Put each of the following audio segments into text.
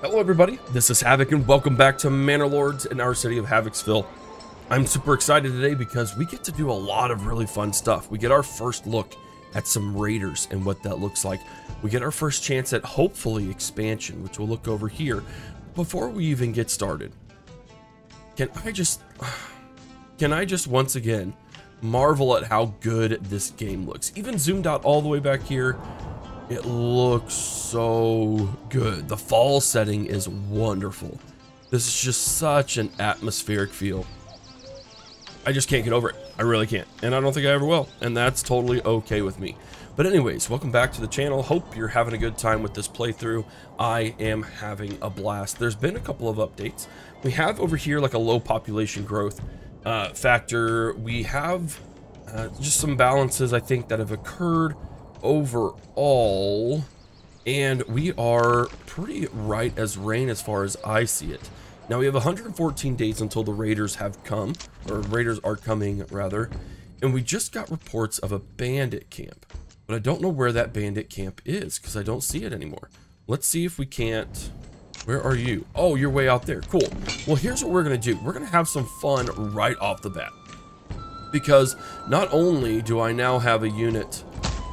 Hello everybody, this is Havoc and welcome back to Manor Lords in our city of Havocsville. I'm super excited today because we get to do a lot of really fun stuff. We get our first look at some raiders and what that looks like. We get our first chance at hopefully expansion, which we'll look over here. Before we even get started, can I just once again marvel at how good this game looks. Even zoomed out all the way back here, it looks so good. The fall setting is wonderful. This is just such an atmospheric feel. I just can't get over it. I really can't, and I don't think I ever will, and that's totally okay with me. But anyways, welcome back to the channel. Hope you're having a good time with this playthrough. I am having a blast. There's been a couple of updates. We have over here like a low population growth factor. We have just some balances I think that have occurred overall, and we are pretty right as rain as far as I see it. Now we have 114 days until the raiders have come, or raiders are coming rather, and we just got reports of a bandit camp, but I don't know where that bandit camp is because I don't see it anymore. Let's see if we can't. Where are you? Oh, you're way out there. Cool. Well, here's what we're gonna do. We're gonna have some fun right off the bat, because not only do I now have a unit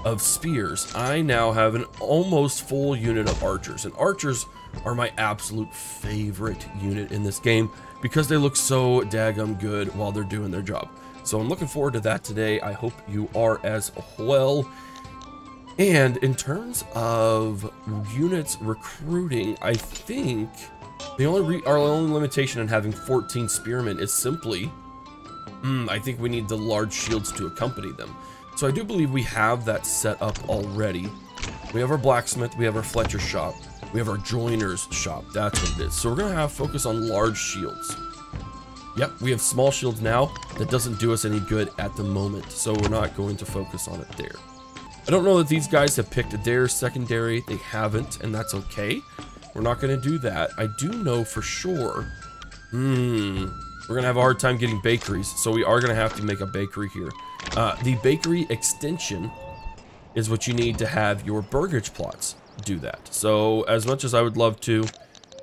of spears, I now have an almost full unit of archers, and archers are my absolute favorite unit in this game because they look so daggum good while they're doing their job. So I'm looking forward to that today. I hope you are as well. And in terms of units recruiting, I think the only our only limitation in having 14 spearmen is simply I think we need the large shields to accompany them. So I do believe we have that set up already. We have our blacksmith, we have our Fletcher shop, we have our joiner's shop, that's what it is. So we're gonna have focus on large shields. Yep, we have small shields now. That doesn't do us any good at the moment, so we're not going to focus on it there. I don't know that these guys have picked their secondary, they haven't, and that's okay. We're not gonna do that. I do know for sure, we're gonna have a hard time getting bakeries, so we are gonna have to make a bakery here. The bakery extension is what you need to have your burgage plots do that. So as much as I would love to,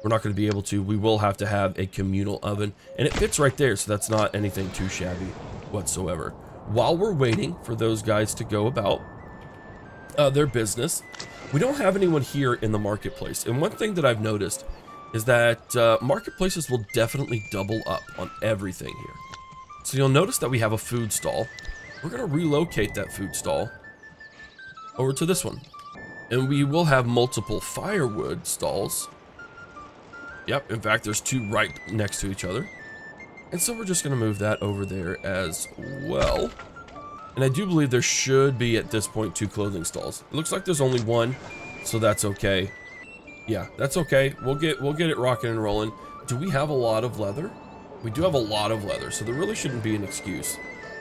we're not going to be able to. We will have to have a communal oven, and it fits right there, so that's not anything too shabby whatsoever. While we're waiting for those guys to go about their business, we don't have anyone here in the marketplace. And one thing that I've noticed is that marketplaces will definitely double up on everything here. So you'll notice that we have a food stall. We're gonna relocate that food stall over to this one, and we will have multiple firewood stalls. Yep, in fact there's two right next to each other, and so we're just gonna move that over there as well. And I do believe there should be at this point two clothing stalls. It looks like there's only one, so that's okay. Yeah, that's okay. We'll get it rocking and rolling. Do we have a lot of leather? We do have a lot of leather, so there really shouldn't be an excuse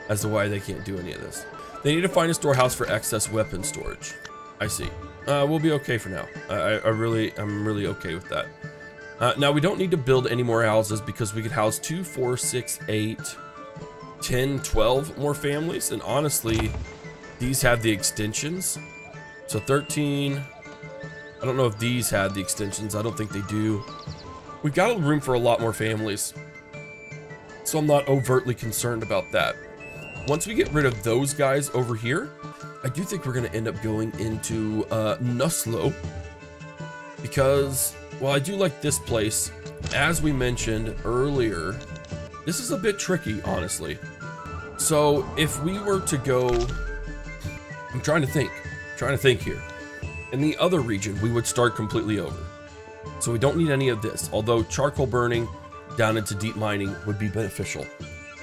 as to why they can't do any of this. They need to find a storehouse for excess weapon storage. I see. We'll be okay for now. I'm really okay with that. Now we don't need to build any more houses because we could house 2, 4, 6, 8, 10, 12 more families. And honestly, these have the extensions. So 13, I don't know if these had the extensions. I don't think they do. We've got room for a lot more families, so I'm not overtly concerned about that. Once we get rid of those guys over here, I do think we're going to end up going into Nexusville, because while I do like this place, as we mentioned earlier, this is a bit tricky, honestly. So if we were to go, I'm trying to think here. In the other region, we would start completely over. So we don't need any of this, although charcoal burning down into deep mining would be beneficial.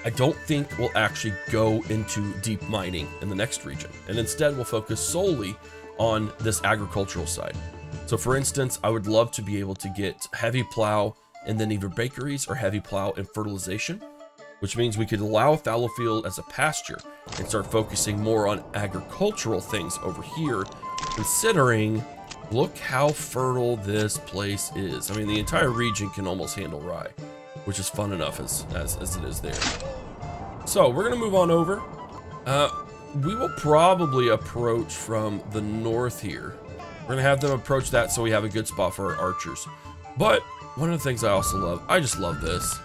I don't think we'll actually go into deep mining in the next region, and instead we'll focus solely on this agricultural side. So for instance, I would love to be able to get heavy plow and then either bakeries or heavy plow and fertilization, which means we could allow fallow field as a pasture and start focusing more on agricultural things over here, considering look how fertile this place is. I mean, the entire region can almost handle rye, which is fun enough as it is there. So we're gonna move on over. We will probably approach from the north here. We're gonna have them approach that so we have a good spot for our archers. But one of the things I also love, I just love this.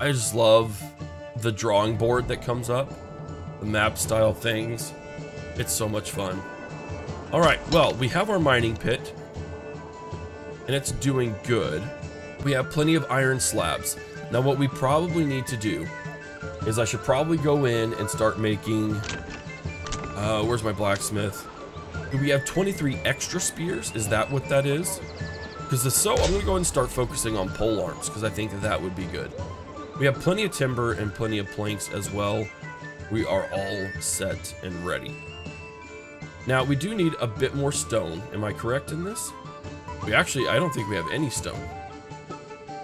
I just love the drawing board that comes up, the map style things. It's so much fun. All right, well, we have our mining pit and it's doing good. We have plenty of iron slabs. Now what we probably need to do is I should probably go in and start making, where's my blacksmith? Do we have 23 extra spears? Is that what that is? Because so I'm gonna go and start focusing on pole arms because I think that would be good. We have plenty of timber and plenty of planks as well. We are all set and ready. Now we do need a bit more stone. Am I correct in this? We actually, I don't think we have any stone.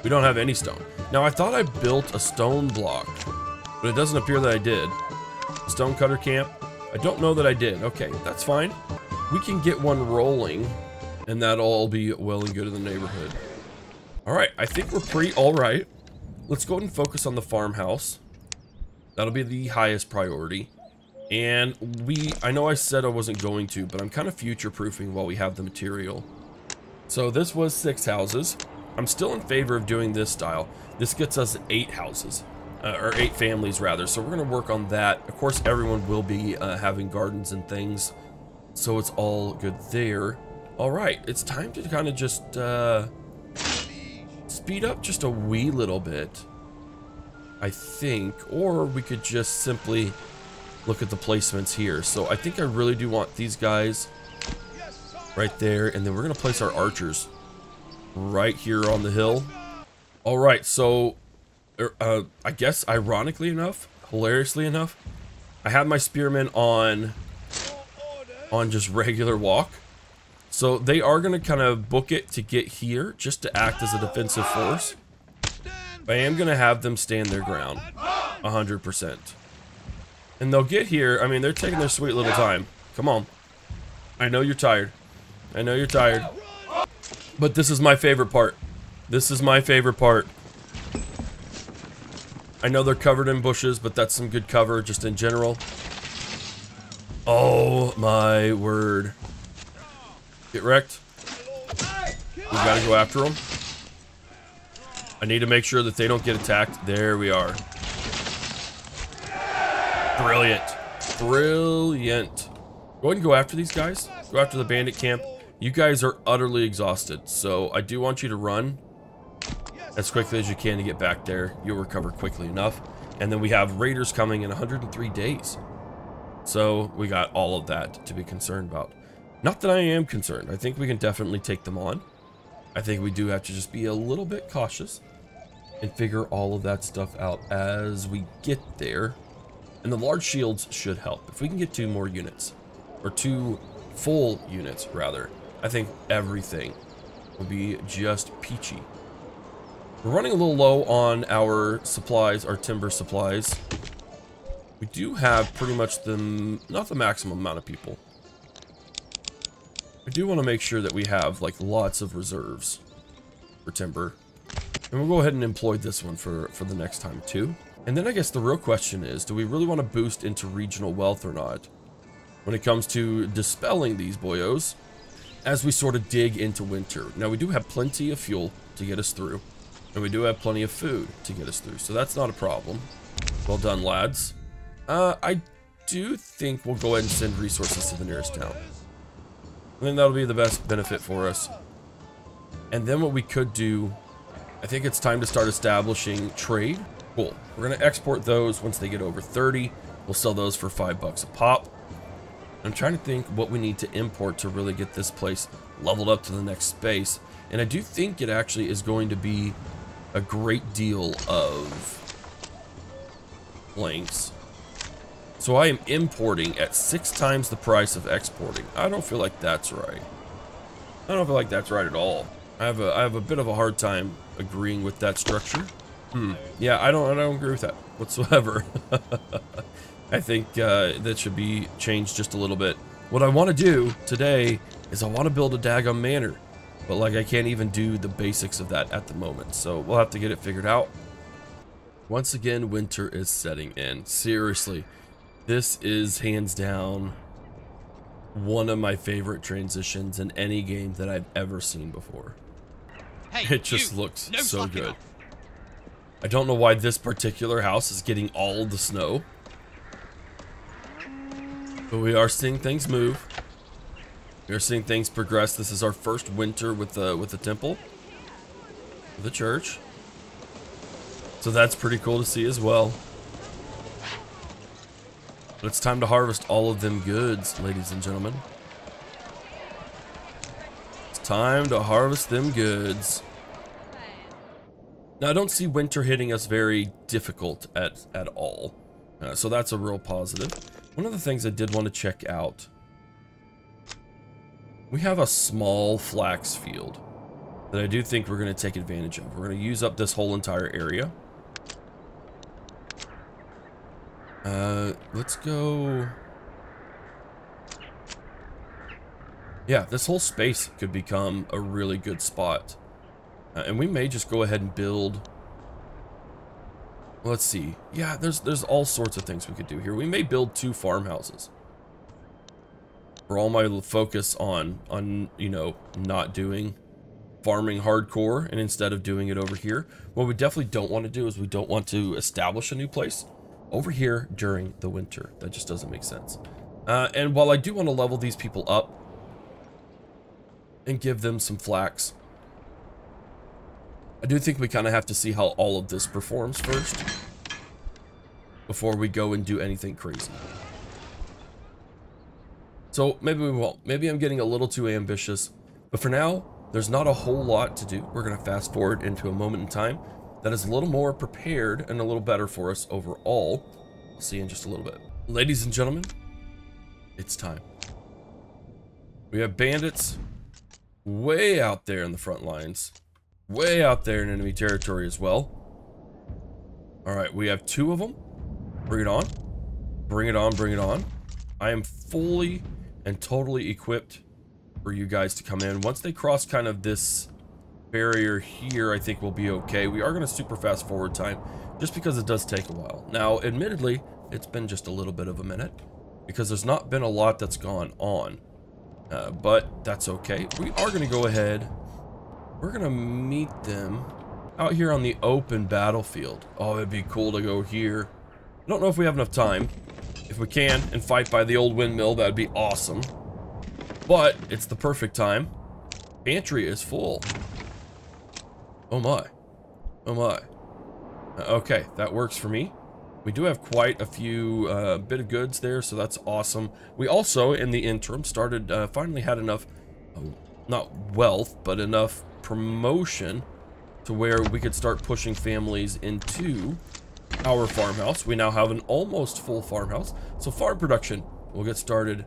We don't have any stone. Now I thought I built a stone block, but it doesn't appear that I did. Stonecutter camp. I don't know that I did. Okay, that's fine. We can get one rolling and that'll all be well and good in the neighborhood. All right, I think we're pretty all right. Let's go ahead and focus on the farmhouse. That'll be the highest priority. And I know I said I wasn't going to, but I'm kind of future-proofing while we have the material. So this was 6 houses. I'm still in favor of doing this style. This gets us 8 houses, or 8 families rather. So we're gonna work on that. Of course, everyone will be having gardens and things. So it's all good there. All right, it's time to kind of just speed up just a wee little bit, I think, or we could just simply look at the placements here. So I think I really do want these guys right there, and then we're gonna place our archers right here on the hill. All right, so I guess ironically enough, hilariously enough, I have my spearmen on just regular walk. So they are going to kind of book it to get here just to act as a defensive force. I am going to have them stand their ground 100%. And they'll get here. I mean, they're taking their sweet little time. Come on. I know you're tired. I know you're tired. But this is my favorite part. This is my favorite part. I know they're covered in bushes, but that's some good cover just in general. Oh my word. Get wrecked. We've got to go after them. I need to make sure that they don't get attacked. There we are. Brilliant. Brilliant. Go ahead and go after these guys. Go after the bandit camp. You guys are utterly exhausted, so I do want you to run as quickly as you can to get back there. You'll recover quickly enough. And then we have raiders coming in 103 days. So we got all of that to be concerned about. Not that I am concerned. I think we can definitely take them on. I think we do have to just be a little bit cautious and figure all of that stuff out as we get there. And the large shields should help. If we can get 2 more units, or 2 full units rather, I think everything will be just peachy. We're running a little low on our supplies, our timber supplies. We do have pretty much not the maximum amount of people. I do want to make sure that we have, like, lots of reserves for timber. And we'll go ahead and employ this one for the next time, too. And then I guess the real question is, do we really want to boost into regional wealth or not when it comes to dispelling these boyos as we sort of dig into winter? Now, we do have plenty of fuel to get us through, and we do have plenty of food to get us through, so that's not a problem. Well done, lads. I do think we'll go ahead and send resources to the nearest town. I think that'll be the best benefit for us. And then what we could do, I think it's time to start establishing trade. Cool. We're going to export those once they get over 30. We'll sell those for $5 a pop. I'm trying to think what we need to import to really get this place leveled up to the next space. And I do think it actually is going to be a great deal of planks. So I am importing at 6 times the price of exporting. I don't feel like that's right. I don't feel like that's right at all. I have a bit of a hard time agreeing with that structure. Yeah, I don't agree with that whatsoever. I think that should be changed just a little bit. What I want to do today is I want to build a daggum manor, but like I can't even do the basics of that at the moment. So we'll have to get it figured out. Once again, winter is setting in. Seriously. This is hands down one of my favorite transitions in any game that I've ever seen before. Hey, it just looks so good. Off. I don't know why this particular house is getting all the snow, but we are seeing things move. We are seeing things progress. This is our first winter with the temple, the church. So that's pretty cool to see as well. But it's time to harvest all of them goods, ladies and gentlemen. It's time to harvest them goods. Now, I don't see winter hitting us very difficult at all. So that's a real positive. One of the things I did want to check out. We have a small flax field that I do think we're going to take advantage of. We're going to use up this whole entire area. Let's go. Yeah, this whole space could become a really good spot. And we may just go ahead and build. Let's see. Yeah, there's all sorts of things we could do here. We may build 2 farmhouses. For all my focus on you know, not doing farming hardcore and instead of doing it over here. What we definitely don't want to do is we don't want to establish a new place over here during the winter. That just doesn't make sense. And while I do want to level these people up and give them some flax, I do think we kind of have to see how all of this performs first before we go and do anything crazy. So maybe we won't. Maybe I'm getting a little too ambitious, but for now, there's not a whole lot to do. We're going to fast forward into a moment in time that is a little more prepared and a little better for us overall. We'll see in just a little bit. Ladies and gentlemen, it's time. We have bandits way out there in the front lines, way out there in enemy territory as well. All right, we have 2 of them. Bring it on. Bring it on, bring it on. I am fully and totally equipped for you guys to come in. Once they cross kind of this barrier here, I think we'll be okay. We are going to super fast forward time just because it does take a while. Now, admittedly, it's been just a little bit of a minute because there's not been a lot that's gone on, but that's okay. We are going to go ahead. We're going to meet them out here on the open battlefield. Oh, it'd be cool to go here. I don't know if we have enough time. If we can and fight by the old windmill, that'd be awesome. But it's the perfect time. Pantry is full. Oh my. Oh my. Okay, that works for me. We do have quite a few bit of goods there, so that's awesome. We also, in the interim, started, finally had enough, not wealth, but enough promotion to where we could start pushing families into our farmhouse. We now have an almost full farmhouse. So farm production will get started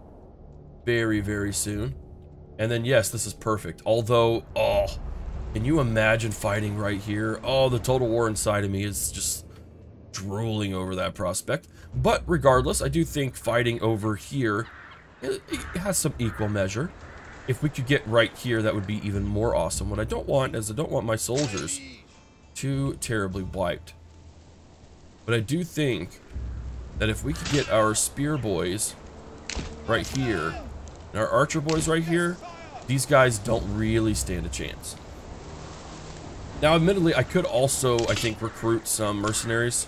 very, very soon. And then, yes, this is perfect. Although, oh, can you imagine fighting right here? Oh, the total war inside of me is just drooling over that prospect. But regardless, I do think fighting over here, it has some equal measure. If we could get right here, that would be even more awesome. What I don't want is I don't want my soldiers too terribly wiped. But I do think that if we could get our spear boys right here and our archer boys right here, these guys don't really stand a chance. Now, admittedly, I could also, I think, recruit some mercenaries,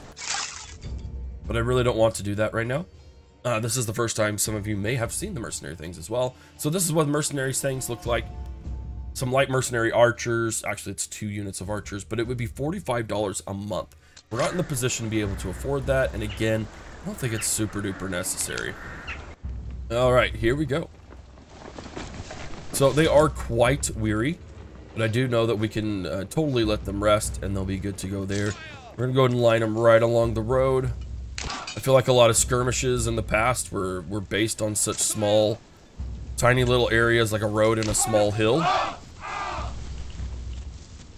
but I really don't want to do that right now. This is the first time some of you may have seen the mercenary things as well. So this is what mercenaries things look like. Some light mercenary archers. Actually, it's 2 units of archers, but it would be $45 a month. We're not in the position to be able to afford that. And again, I don't think it's super duper necessary. All right, here we go. So they are quite weary. But I do know that we can totally let them rest and they'll be good to go there. We're going to go ahead and line them right along the road. I feel like a lot of skirmishes in the past were based on such small, tiny little areas like a road and a small hill.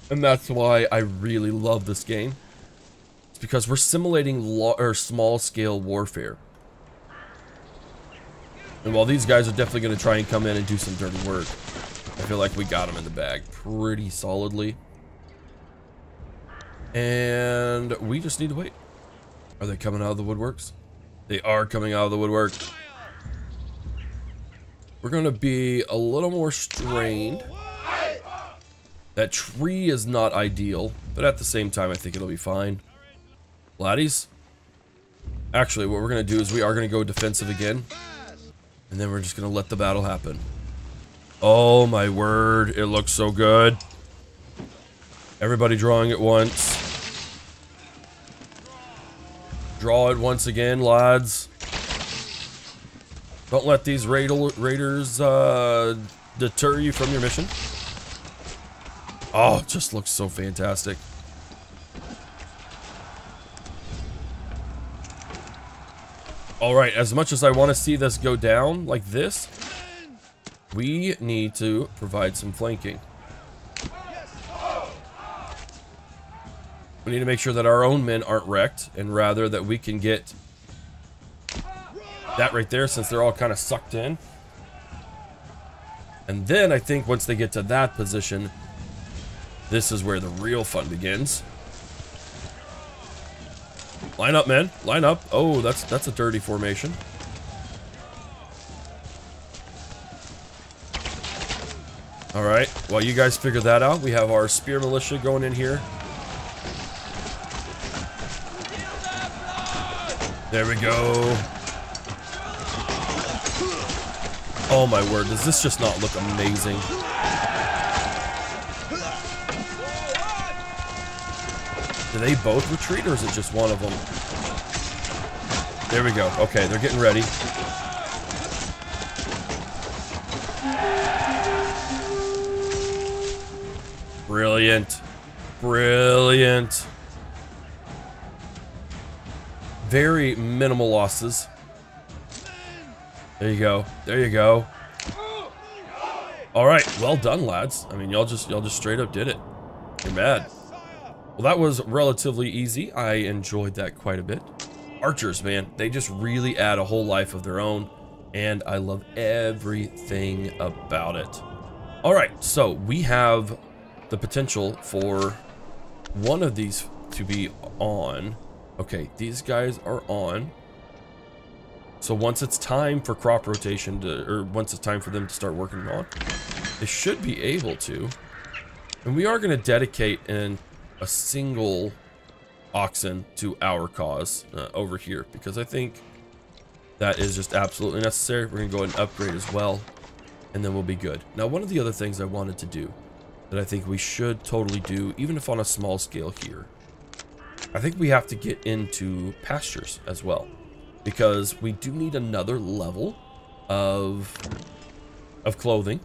And that's why I really love this game. It's because we're simulating small-scale warfare. And while these guys are definitely going to try and come in and do some dirty work, I feel like we got him in the bag pretty solidly. And we just need to wait. Are they coming out of the woodworks? They are coming out of the woodwork. We're going to be a little more strained. That tree is not ideal, but at the same time, I think it'll be fine. Laddies? Actually, what we're going to do is we are going to go defensive again. And then we're just going to let the battle happen. Oh my word, it looks so good. Everybody drawing at once. Draw it once again, lads. Don't let these raiders deter you from your mission. Oh, it just looks so fantastic. All right, as much as I want to see this go down like this, we need to provide some flanking. We need to make sure that our own men aren't wrecked, and rather that we can get that right there since they're all kind of sucked in. And then I think once they get to that position, this is where the real fun begins. Line up, men. Line up. Oh, that's a dirty formation. All right. While you guys figure that out, we have our spear militia going in here. There we go. Oh my word, does this just not look amazing? Do they both retreat, or is it just one of them? There we go. Okay, they're getting ready. Brilliant. Brilliant. Very minimal losses. There you go. There you go. All right. Well done, lads. I mean, y'all just straight up did it. You're mad. Well, that was relatively easy. I enjoyed that quite a bit. Archers, man, they just really add a whole life of their own, and I love everything about it. All right. So we have the potential for one of these to be on. Okay, these guys are on. So once it's time for crop rotation to, or once it's time for them to start working on, they should be able to. And we are going to dedicate a single oxen to our cause over here, because I think that is just absolutely necessary. We're going to go ahead and upgrade as well, and then we'll be good. Now, one of the other things I wanted to do that I think we should totally do, even if on a small scale here, I think we have to get into pastures as well, because we do need another level of clothing,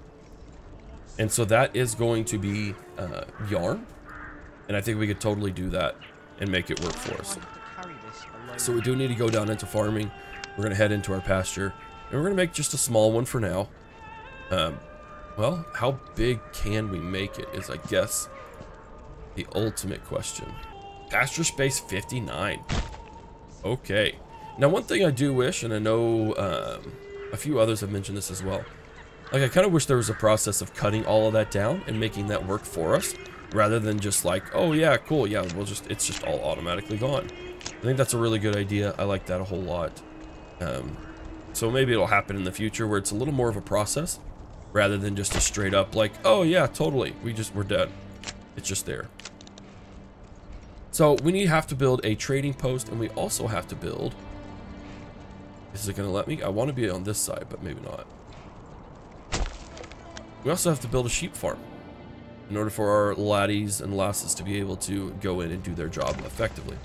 and so that is going to be yarn, and I think we could totally do that and make it work for us. So we do need to go down into farming. We're going to head into our pasture, and we're going to make just a small one for now. Well, how big can we make it is, I guess, the ultimate question. Pasture space 59. Okay. Now, one thing I do wish, and I know a few others have mentioned this as well, like I kind of wish there was a process of cutting all of that down and making that work for us, rather than just like, oh yeah, cool, yeah, we'll just, it's just all automatically gone. I think that's a really good idea. I like that a whole lot. So maybe it'll happen in the future where it's a little more of a process, rather than just a straight up like, oh yeah, totally, we're done. It's just there. So we have to build a trading post, and we also have to build... Is it going to let me? I want to be on this side, but maybe not. We also have to build a sheep farm in order for our laddies and lasses to be able to go in and do their job effectively.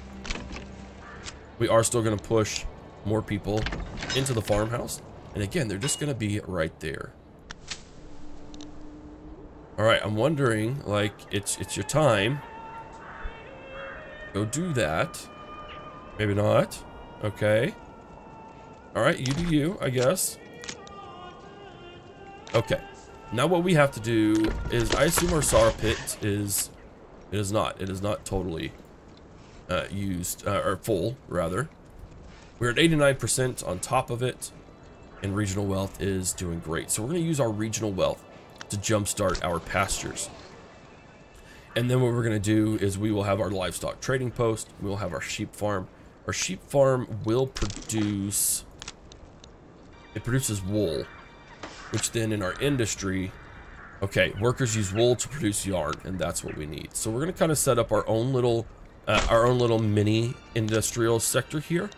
We are still going to push more people into the farmhouse. And again, they're just going to be right there. All right, I'm wondering, like, it's your time. Go do that. Maybe not. Okay. Alright, you do you, I guess. Okay. Now what we have to do is, I assume our sour pit is... It is not totally used, or full, rather. We're at 89% on top of it, and regional wealth is doing great. So we're going to use our regional wealth to jumpstart our pastures. And then what we're going to do is we will have our livestock trading post. We'll have our sheep farm. Our sheep farm will produce... It produces wool, which then in our industry... Okay, workers use wool to produce yarn, and that's what we need. So we're gonna kind of set up our own little mini industrial sector here,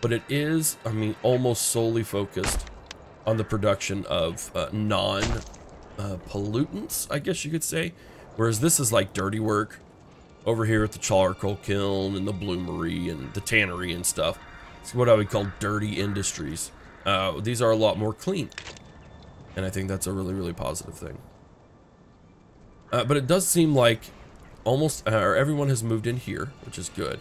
but it is, I mean, almost solely focused on the production of non-pollutants, I guess you could say. Whereas this is like dirty work over here at the charcoal kiln and the bloomery and the tannery and stuff. It's what I would call dirty industries. These are a lot more clean, and I think that's a really, really positive thing. But it does seem like almost everyone has moved in here, which is good.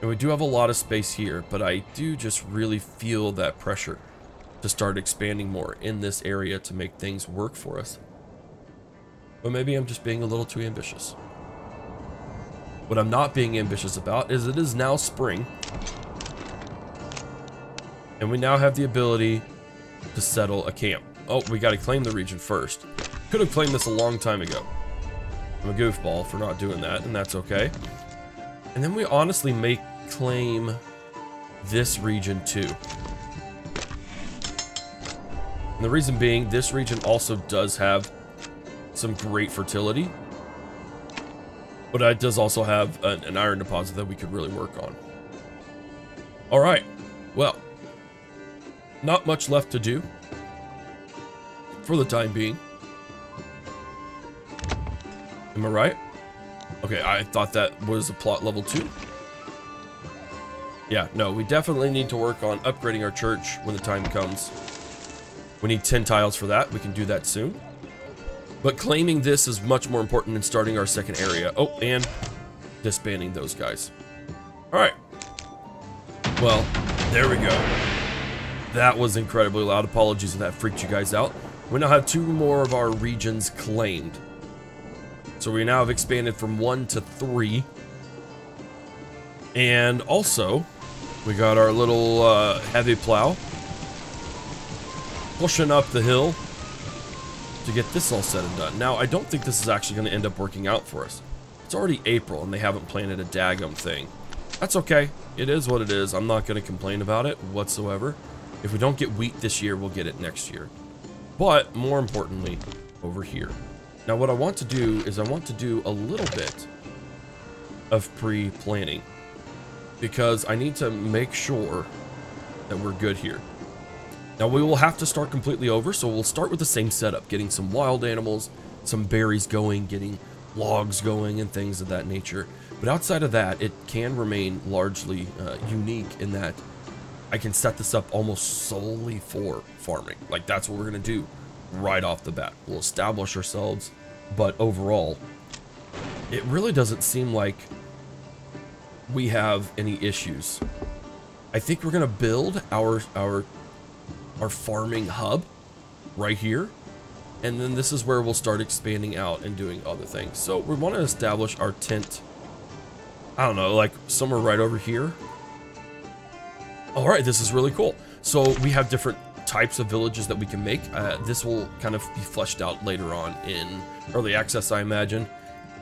And we do have a lot of space here, but I do just really feel that pressure to start expanding more in this area to make things work for us. But maybe I'm just being a little too ambitious. What I'm not being ambitious about is it is now spring. And we now have the ability to settle a camp. Oh, we got to claim the region first. Could have claimed this a long time ago. I'm a goofball for not doing that, and that's okay. And then we honestly may claim this region too. And the reason being, this region also does have some great fertility, but it does also have an iron deposit that we could really work on. All right, well, not much left to do for the time being. Am I right? Okay, I thought that was a plot level 2. Yeah, no, we definitely need to work on upgrading our church when the time comes. We need 10 tiles for that. We can do that soon. But claiming this is much more important than starting our second area. Oh, and disbanding those guys. All right. Well, there we go. That was incredibly loud. Apologies if that freaked you guys out. We now have 2 more of our regions claimed. So we now have expanded from 1 to 3. And also, we got our little heavy plow pushing up the hill to get this all said and done. Now, I don't think this is actually going to end up working out for us. It's already April, and they haven't planted a daggum thing. That's okay. It is what it is. I'm not going to complain about it whatsoever. If we don't get wheat this year, we'll get it next year. But, more importantly, over here. Now, what I want to do is I want to do a little bit of pre-planning, because I need to make sure that we're good here. Now, we will have to start completely over, so we'll start with the same setup, getting some wild animals, some berries going, getting logs going, and things of that nature. But outside of that, it can remain largely unique in that I can set this up almost solely for farming. Like, that's what we're going to do right off the bat. We'll establish ourselves, but overall, it really doesn't seem like we have any issues. I think we're going to build our farming hub right here, and then this is where we'll start expanding out and doing other things. So we want to establish our tent, I don't know, like somewhere right over here. All right, this is really cool. So we have different types of villages that we can make. This will kind of be fleshed out later on in early access, I imagine.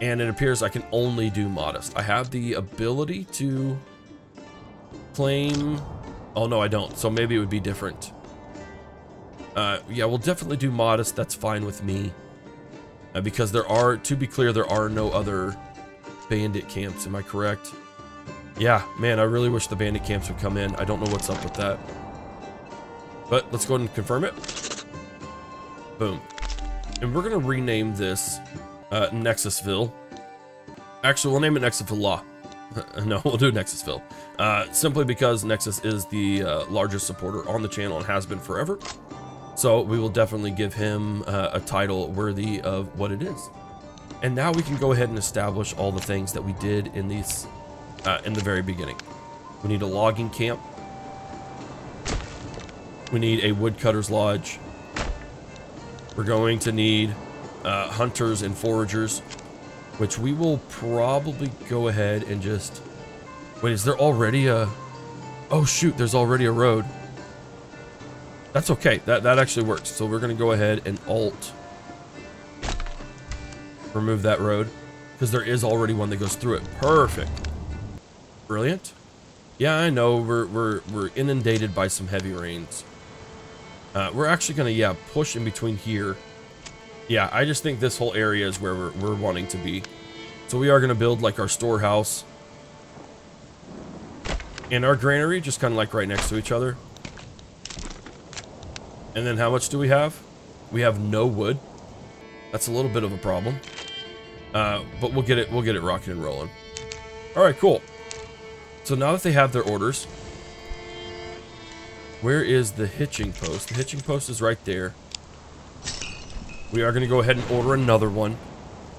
And it appears I can only do modest. I have the ability to claim, oh no, I don't. So maybe it would be different. Yeah, we'll definitely do modest. That's fine with me. Because there are, to be clear, there are no other bandit camps. Am I correct? Yeah, man, I really wish the bandit camps would come in. I don't know what's up with that. But let's go ahead and confirm it. Boom. And we're going to rename this Nexusville. Actually, we'll name it Nexusville. No, we'll do Nexusville. Simply because Nexus is the largest supporter on the channel and has been forever. So we will definitely give him a title worthy of what it is. And now we can go ahead and establish all the things that we did in these in the very beginning. We need a logging camp. We need a woodcutter's lodge. We're going to need hunters and foragers, which we will probably go ahead and just... Wait, is there already a... Oh shoot, there's already a road. That's okay. That actually works. So we're going to go ahead and alt remove that road, because there is already one that goes through it. Perfect. Brilliant. Yeah, I know we're inundated by some heavy rains. We're actually going to push in between here Yeah, I just think this whole area is where we're wanting to be. So we are going to build like our storehouse and our granary, just kind of like right next to each other. And then how much do we have? We have no wood. That's a little bit of a problem. But we'll get it rocking and rolling. All right, cool. So now that they have their orders, where is the hitching post? The hitching post is right there. We are going to go ahead and order another one.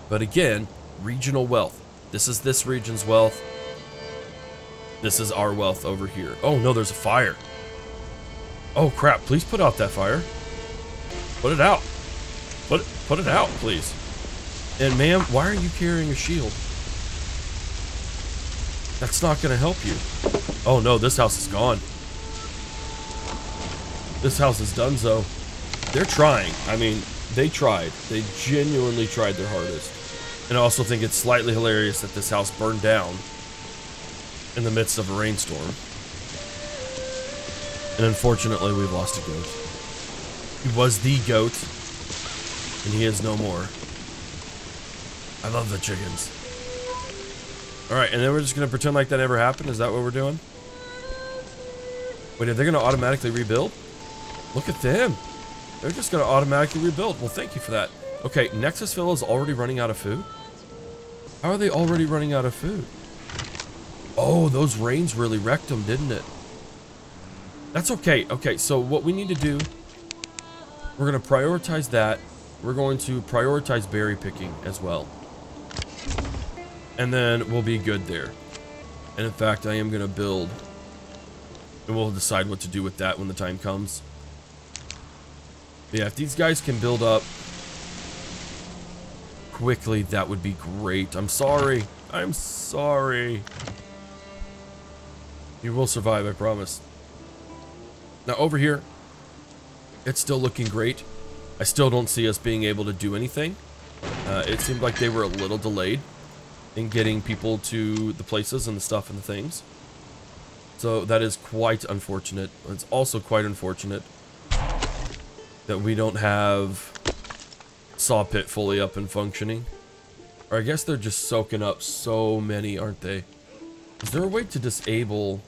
But again, regional wealth. This is this region's wealth. This is our wealth over here. Oh no, there's a fire. Oh crap, please put out that fire. Put it out. Put it out, please. And ma'am, why are you carrying a shield? That's not going to help you. Oh no, this house is gone. This house is donezo. They're trying. I mean, they tried. They genuinely tried their hardest. And I also think it's slightly hilarious that this house burned down in the midst of a rainstorm. And unfortunately, we've lost a goat. He was the goat, and he is no more. I love the chickens. Alright, and then we're just going to pretend like that never happened? Is that what we're doing? Wait, are they going to automatically rebuild? Look at them. They're just going to automatically rebuild. Well, thank you for that. Okay, Nexusville is already running out of food? How are they already running out of food? Oh, those rains really wrecked them, didn't it? That's okay. Okay, so what we need to do, we're going to prioritize that. We're going to prioritize berry picking as well. And then we'll be good there. And in fact, I am going to build. And we'll decide what to do with that when the time comes. But yeah, if these guys can build up quickly, that would be great. I'm sorry. I'm sorry. You will survive, I promise. Now over here, it's still looking great. I still don't see us being able to do anything. It seemed like they were a little delayed in getting people to the places and the stuff and the things. So that is quite unfortunate. It's also quite unfortunate that we don't have Sawpit fully up and functioning. Or I guess they're just soaking up so many, aren't they? Is there a way to disable...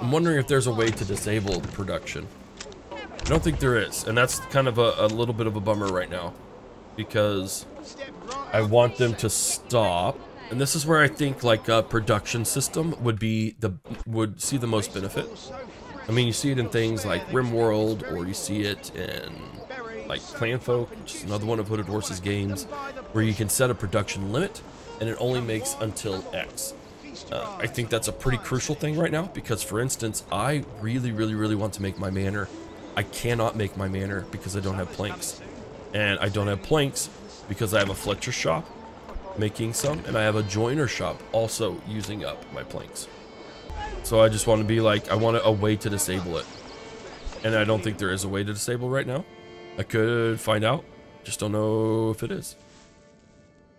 I'm wondering if there's a way to disable production. I don't think there is, and that's kind of a little bit of a bummer right now. Because I want them to stop. And this is where I think like a production system would see the most benefit. I mean, you see it in things like RimWorld, or you see it in like Clanfolk, which is another one of Hooded Horse's games, where you can set a production limit and it only makes until X. I think that's a pretty crucial thing right now, because for instance, I really want to make my manor. I cannot make my manor because I don't have planks. And I don't have planks because I have a Fletcher shop making some, and I have a joiner shop also using up my planks. So I just want to be like, I want a way to disable it. And I don't think there is a way to disable right now. I could find out. Just don't know if it is.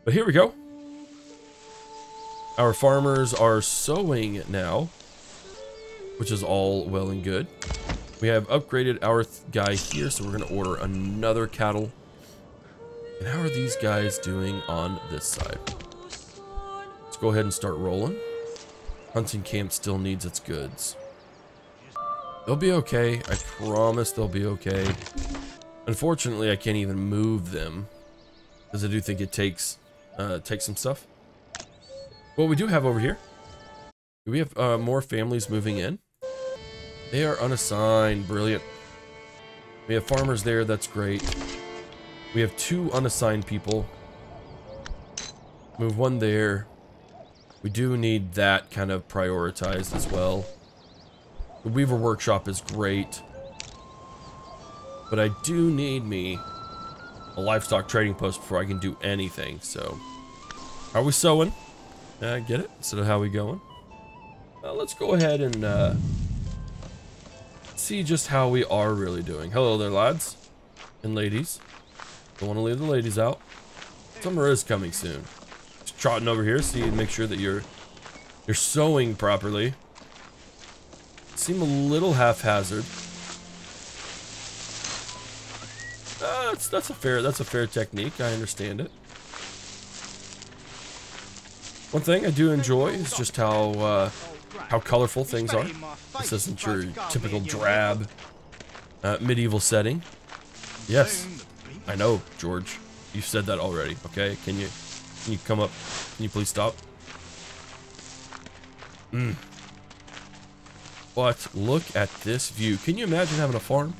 But here we go. Our farmers are sowing now, which is all well and good. We have upgraded our guy here, so we're going to order another cattle. And how are these guys doing on this side? Let's go ahead and start rolling. Hunting camp still needs its goods. They'll be okay. I promise they'll be okay. Unfortunately, I can't even move them, because I do think it takes some stuff. What we do have over here, we have more families moving in. They are unassigned. Brilliant. We have farmers there. That's great. We have two unassigned people. Move one there. We do need that kind of prioritized as well. The Weaver Workshop is great. But I do need me a livestock trading post before I can do anything, so. Are we sowing? I get it. Instead of how we going. Let's go ahead and see just how we are really doing. Hello there, lads and ladies. Don't want to leave the ladies out. Summer is coming soon. Trotting over here, so you make sure that you're sowing properly. Seem a little haphazard. That's a fair technique. I understand it. One thing I do enjoy is just how colorful things are. This isn't your typical drab medieval setting. Yes, I know, George. You've said that already. Okay, can you come up? Can you please stop? Mm. But look at this view. Can you imagine having a farm?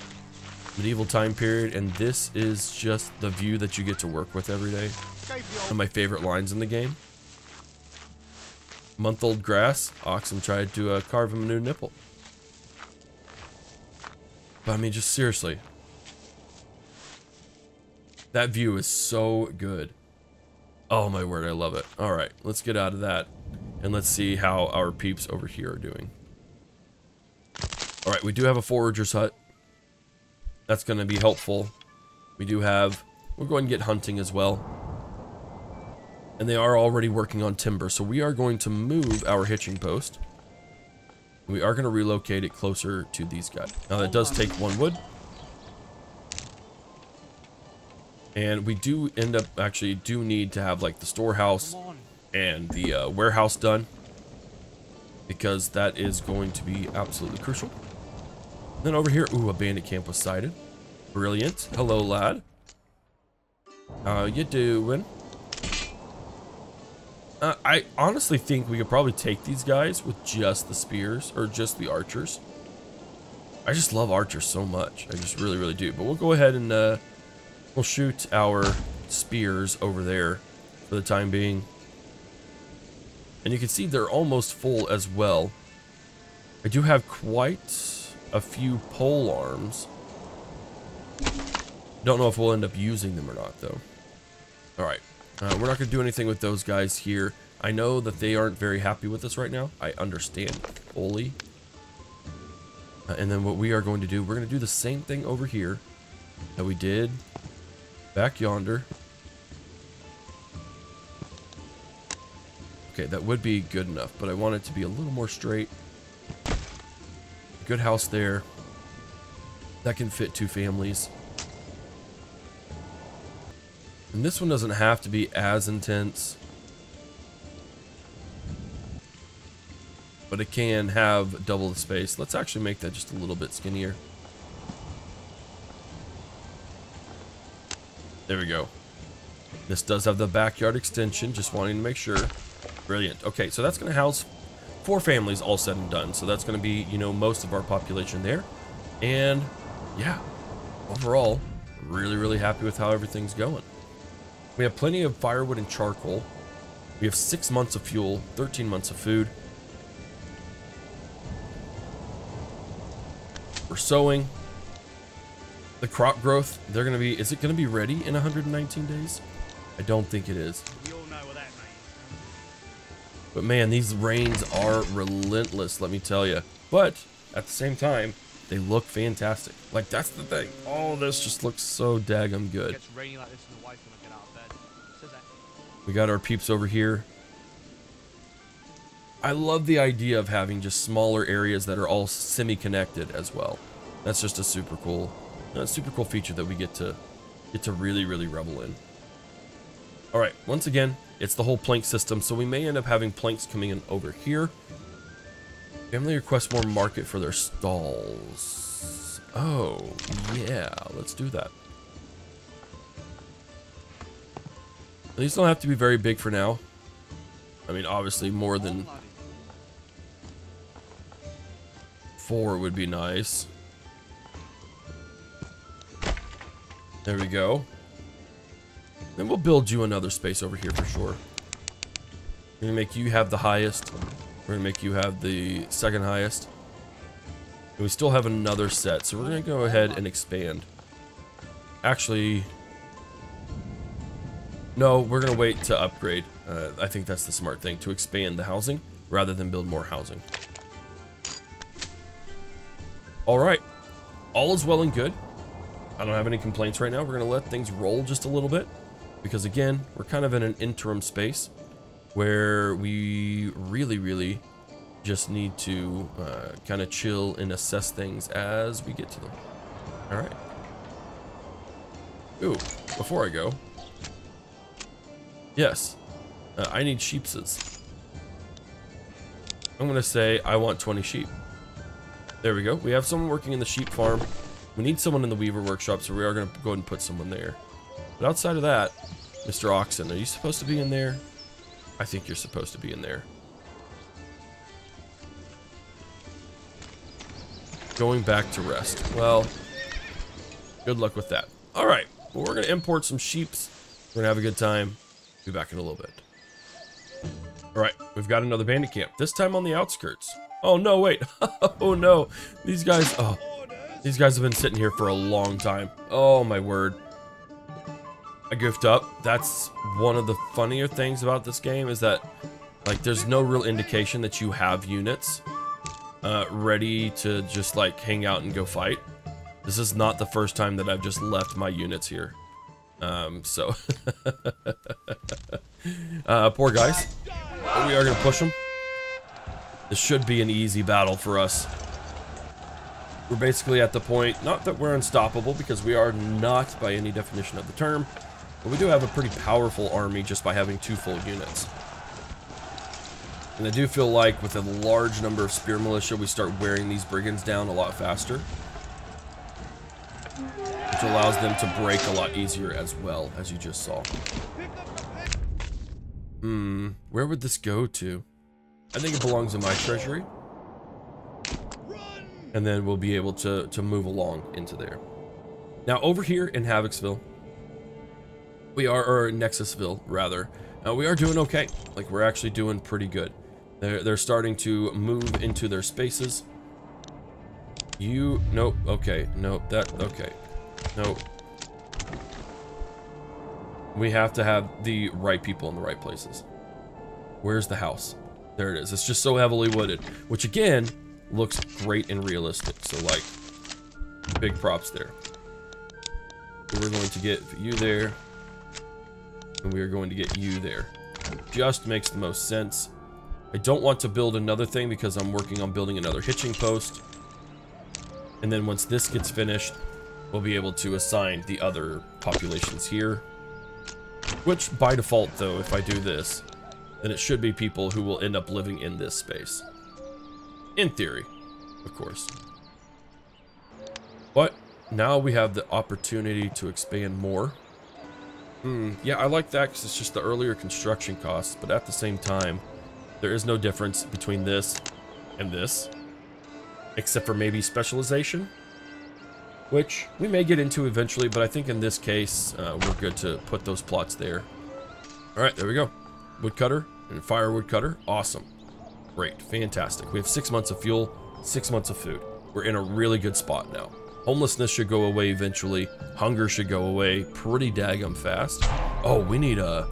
Medieval time period, and this is just the view that you get to work with every day. One of my favorite lines in the game. Month-old grass, oxen tried to carve him a new nipple. But I mean, just seriously. That view is so good. Oh my word, I love it. Alright, let's get out of that. And let's see how our peeps over here are doing. Alright, we do have a forager's hut. That's going to be helpful. We do have... We're going to get hunting as well. And they are already working on timber. So we are going to move our hitching post. We are going to relocate it closer to these guys. Now that does take one wood. And we do end up... Actually, do need to have like the storehouse and the warehouse done, because that is going to be absolutely crucial. And then over here, ooh, a bandit camp was sighted. Brilliant. Hello, lad. How you doing? I honestly think we could probably take these guys with just the spears or just the archers. I just love archers so much. I just really, really do. But we'll go ahead and we'll shoot our spears over there for the time being. And you can see they're almost full as well. I do have quite a few pole arms. Don't know if we'll end up using them or not, though. Alright. We're not going to do anything with those guys here. I know that they aren't very happy with us right now. I understand fully. And then what we are going to do, we're going to do the same thing over here that we did back yonder. Okay, that would be good enough, but I want it to be a little more straight. Good house there. That can fit two families. And this one doesn't have to be as intense. But it can have double the space. Let's actually make that just a little bit skinnier. There we go. This does have the backyard extension, just wanting to make sure. Brilliant. Okay, so that's going to house four families all said and done. So that's going to be, you know, most of our population there. And, yeah, overall, really, really happy with how everything's going. We have plenty of firewood and charcoal. We have 6 months of fuel, 13 months of food. We're sowing. The crop growth, they're going to be, is it going to be ready in 119 days? I don't think it is. But man, these rains are relentless, let me tell you. But at the same time, they look fantastic. Like, that's the thing. All this just looks so daggum good. We got our peeps over here. I love the idea of having just smaller areas that are all semi-connected as well. That's just a super cool feature that we get to really, really revel in. All right, once again, it's the whole plank system, so we may end up having planks coming in over here. Family requests more market for their stalls. Oh, yeah, let's do that. These don't have to be very big for now. I mean, obviously more than 4 would be nice. There we go. Then we'll build you another space over here for sure. We're going to make you have the highest. We're going to make you have the second highest. And we still have another set. So we're going to go ahead and expand. Actually, no, we're going to wait to upgrade. I think that's the smart thing, to expand the housing rather than build more housing. Alright. All is well and good. I don't have any complaints right now. We're going to let things roll just a little bit. Because again, we're kind of in an interim space where we really, really just need to kind of chill and assess things as we get to them. All right. Ooh, before I go. Yes. I need sheepses. I'm going to say I want 20 sheep. There we go. We have someone working in the sheep farm. We need someone in the weaver workshop, so we are going to go ahead and put someone there. But outside of that, Mr. Oxen, are you supposed to be in there? I think you're supposed to be in there. Going back to rest. Well, good luck with that. All right. Well, we're going to import some sheeps. We're going to have a good time. Be back in a little bit. All right, we've got another bandit camp, this time on the outskirts. Oh no, wait. Oh no, these guys. Oh, these guys have been sitting here for a long time. Oh my word, I goofed up. That's one of the funnier things about this game, is that like there's no real indication that you have units ready to just like hang out and go fight. This is not the first time that I've just left my units here. So poor guys. We are gonna push them. This should be an easy battle for us. We're basically at the point, not that we're unstoppable, because we are not by any definition of the term, but we do have a pretty powerful army just by having two full units. And I do feel like with a large number of spear militia, we start wearing these brigands down a lot faster, which allows them to break a lot easier as well, as you just saw. Hmm, where would this go to? I think it belongs in my treasury. And then we'll be able to move along into there. Now, over here in Havocsville, we are, or Nexusville, rather, we are doing okay. Like, we're actually doing pretty good. They're starting to move into their spaces. You, nope, okay, nope, that, okay. No, we have to have the right people in the right places. Where's the house? There it is. It's just so heavily wooded, which again looks great and realistic. So like, big props there. We're going to get you there, and we are going to get you there. It just makes the most sense. I don't want to build another thing because I'm working on building another hitching post, and then once this gets finished, we'll be able to assign the other populations here. Which, by default though, if I do this, then it should be people who will end up living in this space. In theory, of course. But now we have the opportunity to expand more. Yeah, I like that because it's just the earlier construction costs, but at the same time, there is no difference between this and this, except for maybe specialization, which we may get into eventually, but I think in this case, we're good to put those plots there. All right, there we go. Woodcutter and firewood cutter. Awesome. Great. Fantastic. We have 6 months of fuel, 6 months of food. We're in a really good spot now. Homelessness should go away eventually. Hunger should go away pretty daggum fast. Oh, we need a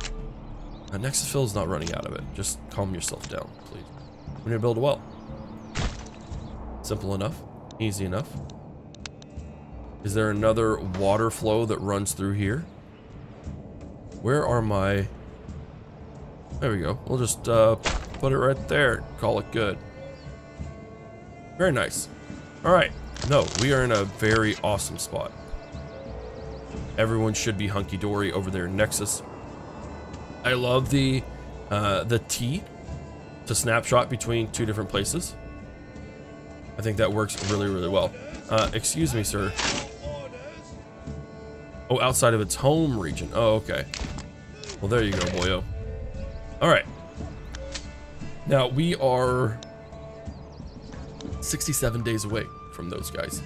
Nexusville's not running out of it. Just calm yourself down, please. We need to build a well. Simple enough. Easy enough. Is there another water flow that runs through here? Where are my... There we go. We'll just put it right there. Call it good. Very nice. All right. No, we are in a very awesome spot. Everyone should be hunky-dory over there in Nexus. I love the T to snapshot between two different places. I think that works really, really well. Excuse me, sir. Oh, outside of its home region. Oh, okay. Well, there you go, boyo. All right. Now, we are 67 days away from those guys.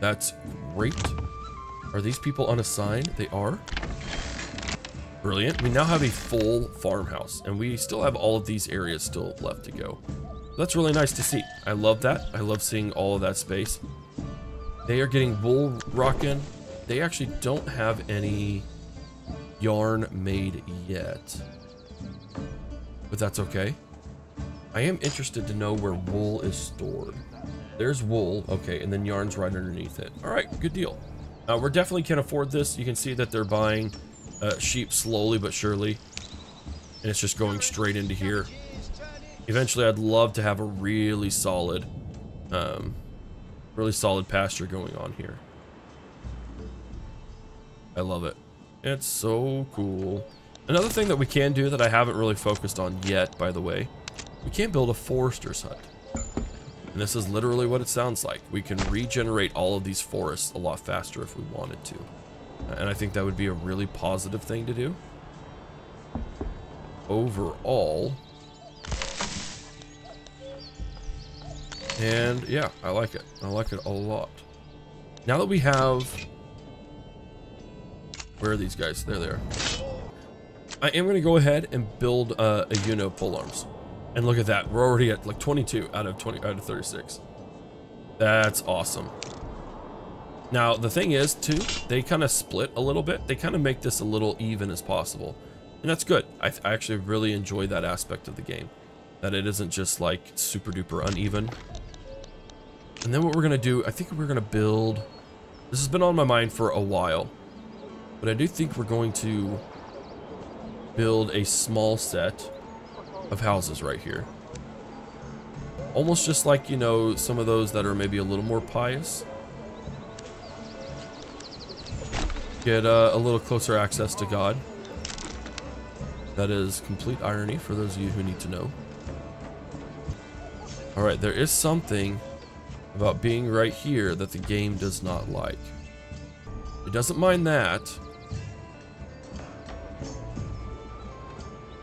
That's great. Are these people unassigned? They are. Brilliant. We now have a full farmhouse, and we still have all of these areas still left to go. That's really nice to see. I love that. I love seeing all of that space. They are getting wool rockin'. They actually don't have any yarn made yet, but that's okay. I am interested to know where wool is stored. There's wool, okay, and then yarn's right underneath it. All right, good deal. We definitely can't afford this. You can see that they're buying sheep slowly but surely, and it's just going straight into here. Eventually, I'd love to have a really solid pasture going on here. I love it. It's so cool. Another thing that we can do that I haven't really focused on yet, by the way, we can build a forester's hut. And this is literally what it sounds like. We can regenerate all of these forests a lot faster if we wanted to. And I think that would be a really positive thing to do. Overall. And yeah, I like it. I like it a lot. Now that we have... Where are these guys? There they are. I am going to go ahead and build a Uno polearms. And look at that. We're already at like 22 out of 36. That's awesome. Now, the thing is, too, they kind of split a little bit. They kind of make this a little even as possible. And that's good. I actually really enjoy that aspect of the game. That it isn't just like super duper uneven. And then what we're going to do, I think we're going to build... This has been on my mind for a while. But I do think we're going to build a small set of houses right here. Almost just like, you know, some of those that are maybe a little more pious. Get a little closer access to God. That is complete irony for those of you who need to know. Alright, there is something about being right here that the game does not like. It doesn't mind that.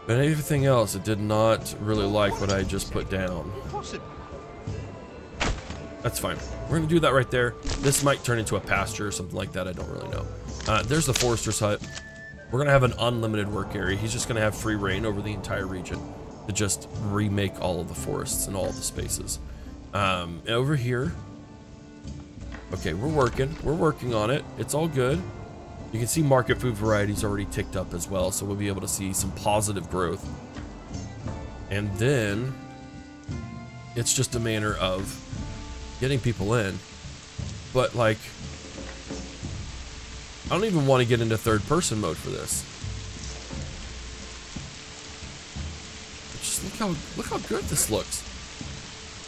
But everything else, it did not really like what I just put down. That's fine. We're going to do that right there. This might turn into a pasture or something like that. I don't really know. There's the forester's hut. We're going to have an unlimited work area. He's just going to have free reign over the entire region to just remake all of the forests and all the spaces. Over here. Okay, we're working. We're working on it. It's all good. You can see market food varieties already ticked up as well, so we'll be able to see some positive growth. And then it's just a manner of getting people in, but like, I don't even want to get into third person mode for this. Just look how good this looks.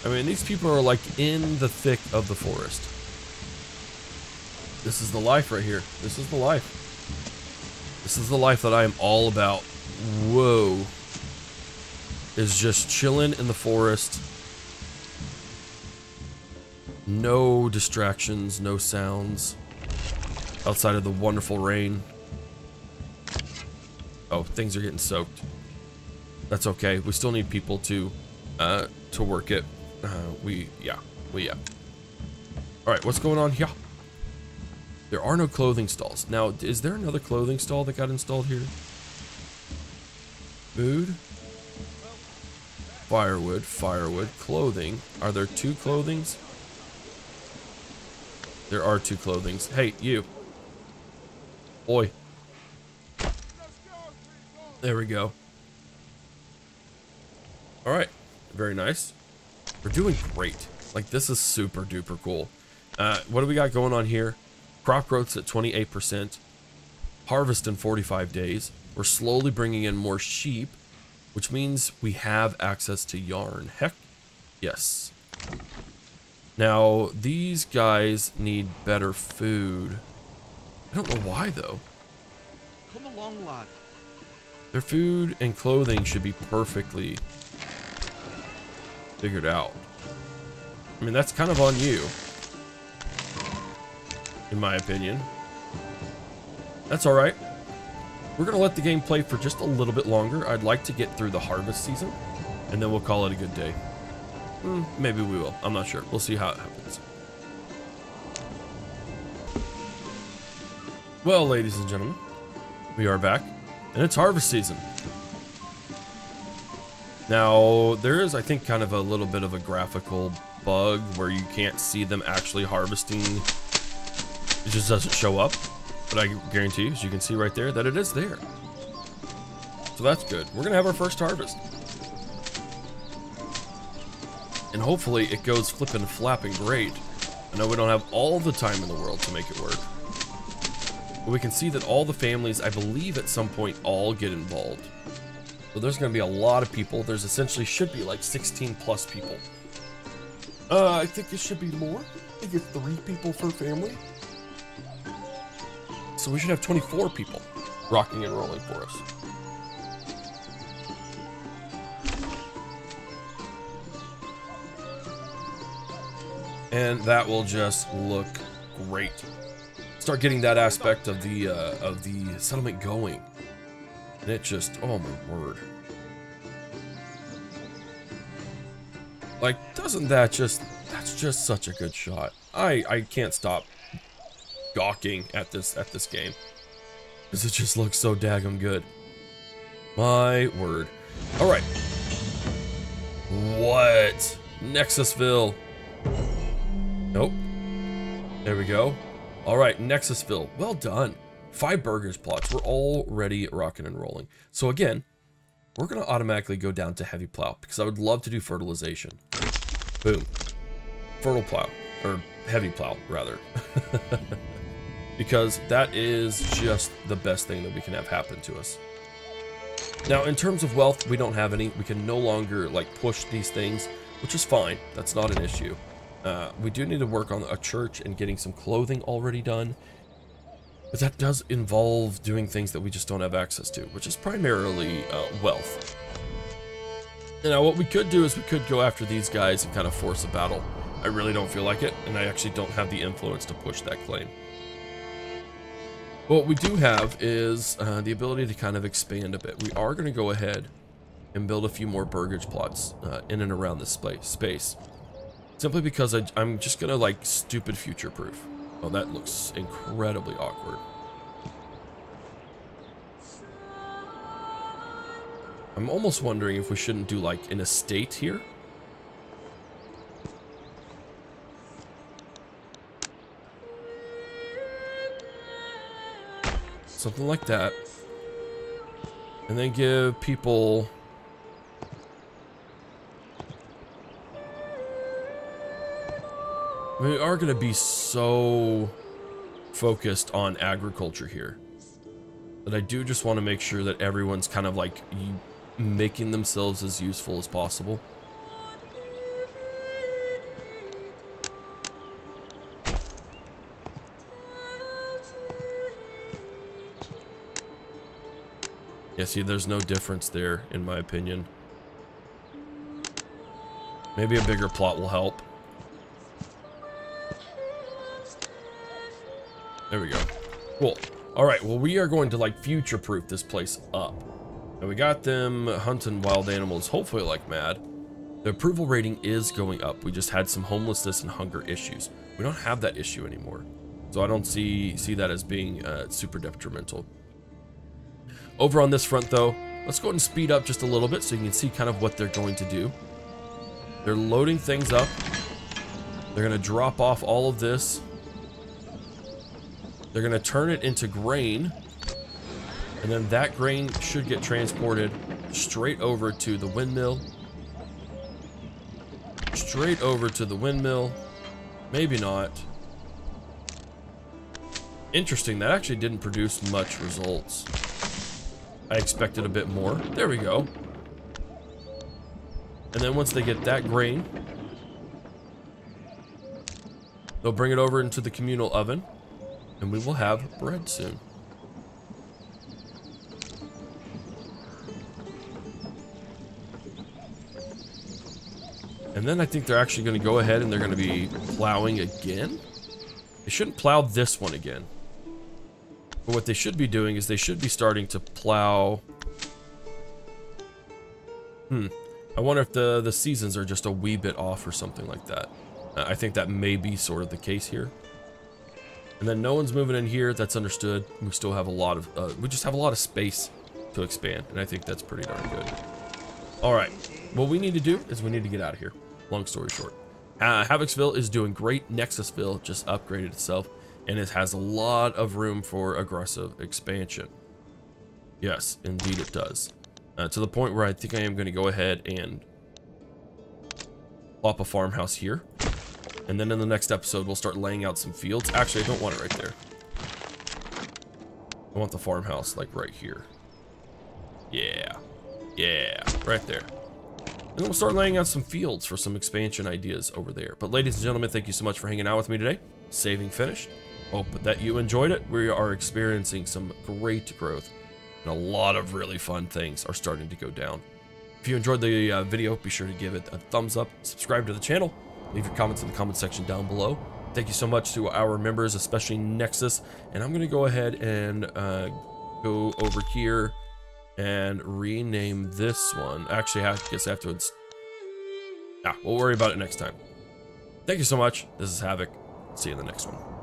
I mean, these people are like in the thick of the forest. This is the life right here. This is the life. This is the life that I am all about. Whoa. Is just chilling in the forest. No distractions, no sounds outside of the wonderful rain. Oh, things are getting soaked. That's okay. We still need people to work it. Yeah. All right, what's going on here? There are no clothing stalls. Now, is there another clothing stall that got installed here? Food. Firewood, clothing. Are there two clothings? There are two clothings. Hey, you. Boy. There we go. All right. Very nice. We're doing great. Like, this is super duper cool. What do we got going on here? Crop growth's at 28%. Harvest in 45 days. We're slowly bringing in more sheep, which means we have access to yarn. Heck, yes. Now, these guys need better food. I don't know why, though. Come along, lad. Their food and clothing should be perfectly figured out. I mean, that's kind of on you, in my opinion. That's all right. We're going to let the game play for just a little bit longer. I'd like to get through the harvest season, and then we'll call it a good day. Maybe we will. I'm not sure. We'll see how it happens. Well, ladies and gentlemen, we are back, and it's harvest season. Now, there is, I think, kind of a little bit of a graphical bug where you can't see them actually harvesting. It just doesn't show up, but I guarantee you, as you can see right there, that it is there. So that's good. We're going to have our first harvest. And hopefully it goes flipping flapping great. I know we don't have all the time in the world to make it work. But we can see that all the families, I believe at some point, all get involved. So there's going to be a lot of people. There's essentially should be like 16 plus people. I think it should be more. I think it's 3 people per family. so we should have 24 people rocking and rolling for us. And that will just look great. Start getting that aspect of the settlement going. And it just, oh my word. Like, doesn't that just, that's just such a good shot. I can't stop gawking at this game. Because it just looks so daggum good. My word. Alright. What? Nexusville. Nope. There we go. Alright, Nexusville. Well done. 5 burgers plots. We're already rocking and rolling. So again, we're going to automatically go down to heavy plow because I would love to do fertilization. Boom. Fertile plow. Or heavy plow, rather. Because that is just the best thing that we can have happen to us. Now, in terms of wealth, we don't have any. We can no longer, like, push these things, which is fine. That's not an issue. We do need to work on a church and getting some clothing already done. But that does involve doing things that we just don't have access to, which is primarily wealth. And now what we could do is we could go after these guys and kind of force a battle. I really don't feel like it, and I actually don't have the influence to push that claim. But what we do have is the ability to kind of expand a bit. We are going to go ahead and build a few more burgage plots in and around this space. Simply because I'm just going to, like, stupid future-proof. Oh, that looks incredibly awkward. I'm almost wondering if we shouldn't do, like, an estate here. Something like that. And then give people... We are going to be so focused on agriculture here that I do just want to make sure that everyone's kind of like making themselves as useful as possible. Yeah, see, there's no difference there, in my opinion. Maybe a bigger plot will help. There we go. Cool. Alright, well, we are going to, like, future-proof this place up. And we got them hunting wild animals, hopefully, like, mad. The approval rating is going up. We just had some homelessness and hunger issues. We don't have that issue anymore. So I don't see that as being super detrimental. Over on this front, though, let's go ahead and speed up just a little bit so you can see kind of what they're going to do. They're loading things up. They're going to drop off all of this. They're going to turn it into grain, and then that grain should get transported straight over to the windmill. Straight over to the windmill. Maybe not. Interesting, that actually didn't produce much results. I expected a bit more. There we go. And then once they get that grain, they'll bring it over into the communal oven. And we will have bread soon. And then I think they're actually going to go ahead and they're going to be plowing again. They shouldn't plow this one again. But what they should be doing is they should be starting to plow... I wonder if the seasons are just a wee bit off or something like that. I think that may be sort of the case here. And then no one's moving in here. That's understood. We still have a lot of... we just have a lot of space to expand. And I think that's pretty darn good. Alright. What we need to do is we need to get out of here. Long story short. Havocsville is doing great. Nexusville just upgraded itself. And it has a lot of room for aggressive expansion. Yes, indeed it does. To the point where I think I am going to go ahead and... plop a farmhouse here. And then in the next episode, we'll start laying out some fields. Actually, I don't want it right there. I want the farmhouse, like, right here. Yeah. Yeah. Right there. And then we'll start laying out some fields for some expansion ideas over there. But ladies and gentlemen, thank you so much for hanging out with me today. Saving finished. Hope that you enjoyed it. We are experiencing some great growth, and a lot of really fun things are starting to go down. If you enjoyed the video, be sure to give it a thumbs up, subscribe to the channel, leave your comments in the comment section down below. Thank you so much to our members, especially Nexus. And I'm going to go ahead and go over here and rename this one. Actually, I guess I have to... We'll worry about it next time. Thank you so much. This is Havoc. See you in the next one.